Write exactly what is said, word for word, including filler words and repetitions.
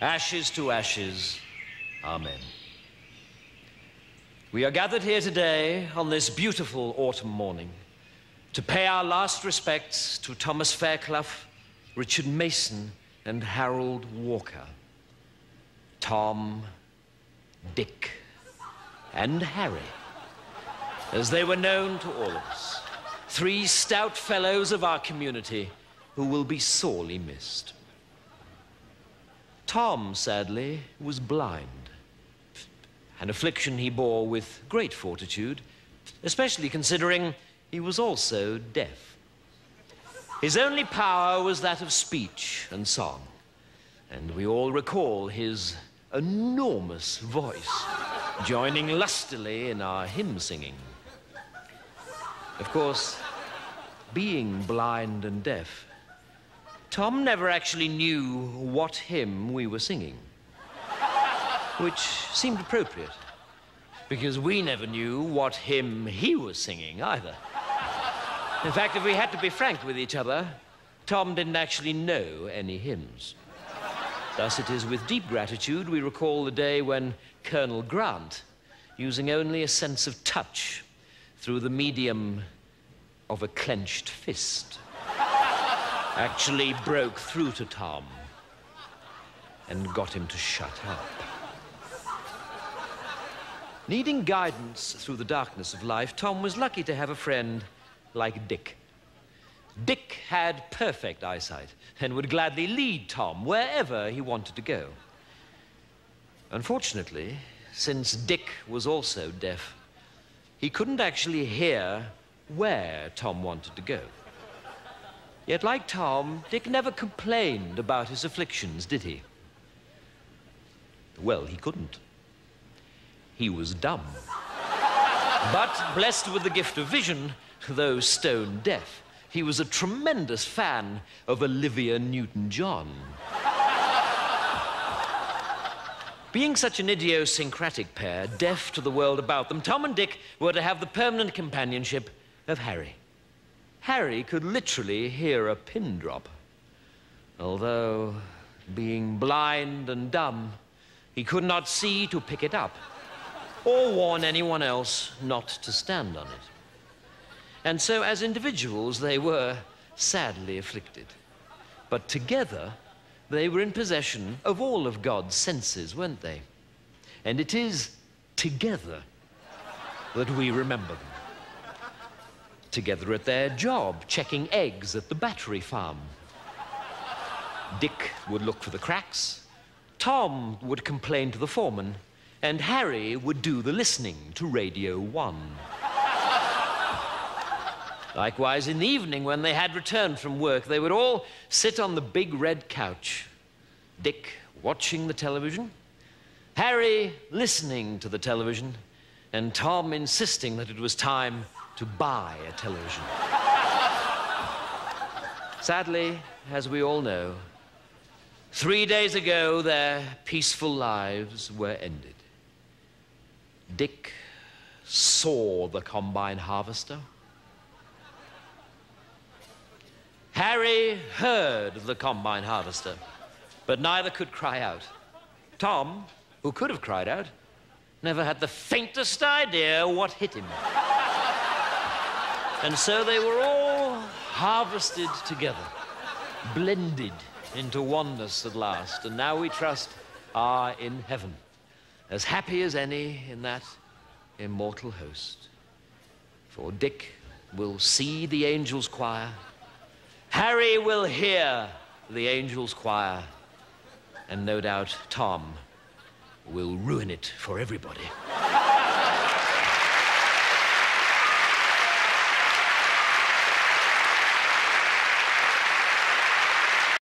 Ashes to ashes. Amen. We are gathered here today on this beautiful autumn morning to pay our last respects to Thomas Fairclough, Richard Mason, and Harold Walker. Tom, Dick, and Harry, as they were known to all of us. Three stout fellows of our community who will be sorely missed. Tom, sadly, was blind, an affliction he bore with great fortitude, especially considering he was also deaf. His only power was that of speech and song, and we all recall his enormous voice joining lustily in our hymn singing. Of course, being blind and deaf, Tom never actually knew what hymn we were singing, which seemed appropriate, because we never knew what hymn he was singing either. In fact, if we had to be frank with each other, Tom didn't actually know any hymns. Thus it is with deep gratitude we recall the day when Colonel Grant, using only a sense of touch through the medium of a clenched fist, actually broke through to Tom and got him to shut up. Needing guidance through the darkness of life, Tom was lucky to have a friend like Dick. Dick had perfect eyesight and would gladly lead Tom wherever he wanted to go. Unfortunately, since Dick was also deaf, he couldn't actually hear where Tom wanted to go. Yet, like Tom, Dick never complained about his afflictions, did he? Well, he couldn't. He was dumb. But blessed with the gift of vision, though stone deaf, he was a tremendous fan of Olivia Newton-John. Being such an idiosyncratic pair, deaf to the world about them, Tom and Dick were to have the permanent companionship of Harry. Harry could literally hear a pin drop. Although, being blind and dumb, he could not see to pick it up or warn anyone else not to stand on it. And so, as individuals, they were sadly afflicted. But together, they were in possession of all of God's senses, weren't they? And it is together that we remember them. Together at their job, checking eggs at the battery farm. Dick would look for the cracks, Tom would complain to the foreman, and Harry would do the listening to Radio One. Likewise, in the evening, when they had returned from work, they would all sit on the big red couch. Dick watching the television, Harry listening to the television, and Tom insisting that it was time to buy a television. Sadly, as we all know, three days ago, their peaceful lives were ended. Dick saw the combine harvester. Harry heard the combine harvester, but neither could cry out. Tom, who could have cried out, never had the faintest idea what hit him. And so they were all harvested together, blended into oneness at last, and now we trust are in heaven, as happy as any in that immortal host. For Dick will see the angels' choir, Harry will hear the angels' choir, and no doubt Tom will ruin it for everybody.